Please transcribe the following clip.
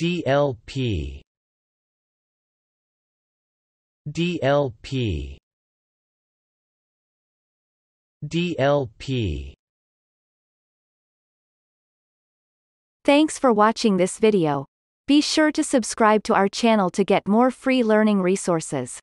DLP DLP DLP. Thanks for watching this video. Be sure to subscribe to our channel to get more free learning resources.